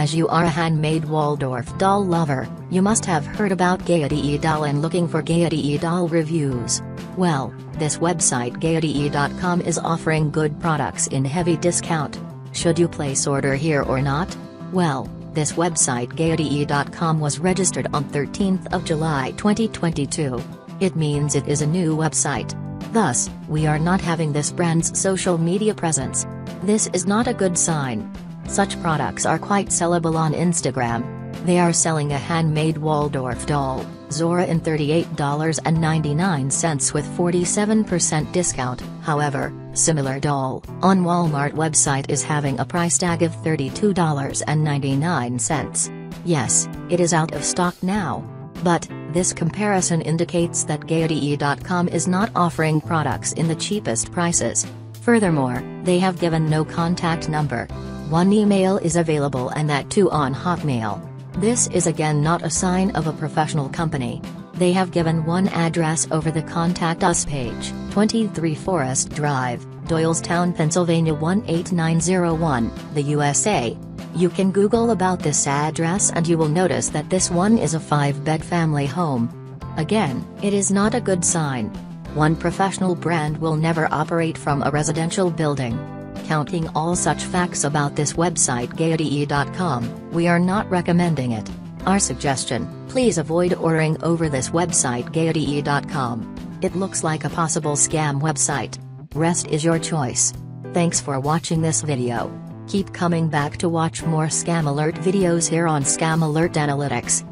As you are a handmade Waldorf doll lover, you must have heard about Gaietyy doll and looking for Gaietyy doll reviews. Well, this website gaietyy.com is offering good products in heavy discount. Should you place order here or not? Well, this website gaietyy.com was registered on 13th of July 2022. It means it is a new website. Thus, we are not having this brand's social media presence. This is not a good sign. Such products are quite sellable on Instagram. They are selling a handmade Waldorf doll, Zora, in $38.99 with 47% discount. However, similar doll on Walmart website is having a price tag of $32.99. Yes, it is out of stock now. But this comparison indicates that gaietyy.com is not offering products in the cheapest prices. Furthermore, they have given no contact number. One email is available and that too on Hotmail. This is again not a sign of a professional company. They have given one address over the Contact Us page, 23 Forest Drive, Doylestown, Pennsylvania 18901, the USA. You can Google about this address and you will notice that this one is a 5-bed family home. Again, it is not a good sign. One professional brand will never operate from a residential building. Counting all such facts about this website gaietyy.com, we are not recommending it. Our suggestion, please avoid ordering over this website gaietyy.com. It looks like a possible scam website. Rest is your choice. Thanks for watching this video. Keep coming back to watch more Scam Alert videos here on Scam Alert Analytics.